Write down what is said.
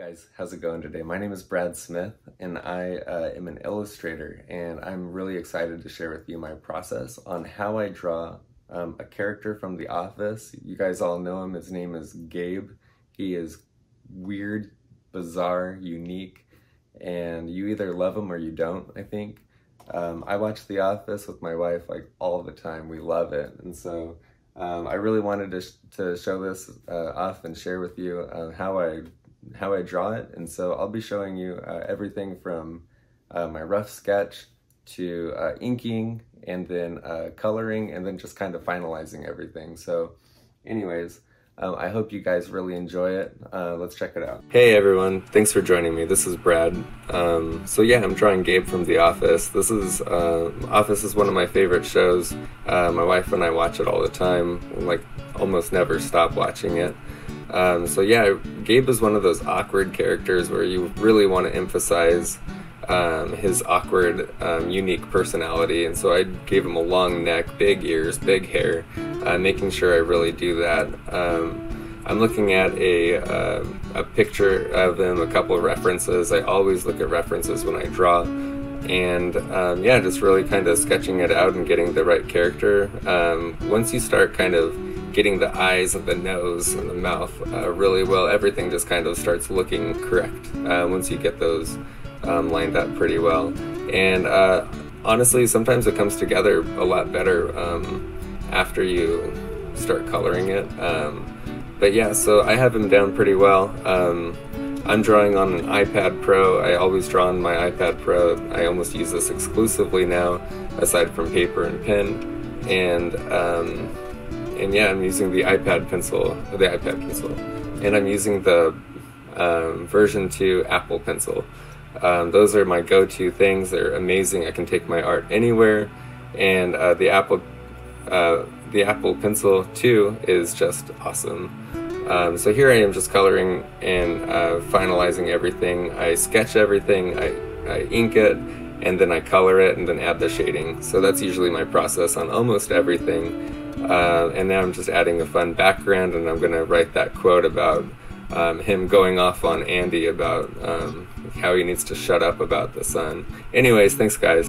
guys, how's it going today? My name is Brad Smith and I am an illustrator, and I'm really excited to share with you my process on how I draw a character from The Office. You guys all know him. His name is Gabe. He is weird, bizarre, unique, and you either love him or you don't, I think. I watch The Office with my wife like all the time. We love it. And so I really wanted to show this off and share with you how I draw it. And so I'll be showing you everything from my rough sketch to inking, and then coloring, and then just kind of finalizing everything. So anyways, I hope you guys really enjoy it. Let's check it out. Hey everyone, thanks for joining me. This is Brad. So yeah, I'm drawing Gabe from The Office. This is, Office is one of my favorite shows. My wife and I watch it all the time. We, like, almost never stop watching it. So yeah, Gabe is one of those awkward characters where you really want to emphasize his awkward, unique personality, and so I gave him a long neck, big ears, big hair, making sure I really do that. I'm looking at a picture of him, a couple of references. I always look at references when I draw, and yeah, just really kind of sketching it out and getting the right character. Once you start kind of getting the eyes and the nose and the mouth really well, everything just kind of starts looking correct once you get those lined up pretty well. And honestly, sometimes it comes together a lot better after you start coloring it. But yeah, so I have him down pretty well. I'm drawing on an iPad Pro. I always draw on my iPad Pro. I almost use this exclusively now, aside from paper and pen. And yeah, I'm using the iPad Pencil. And I'm using the version 2 Apple Pencil. Those are my go-to things. They're amazing. I can take my art anywhere, and the Apple Pencil 2 is just awesome. So here I am just coloring and finalizing everything. I sketch everything, I ink it, and then I color it, and then add the shading. So that's usually my process on almost everything. And now I'm just adding a fun background, and I'm going to write that quote about him going off on Andy about how he needs to shut up about the sun. Anyways, thanks guys.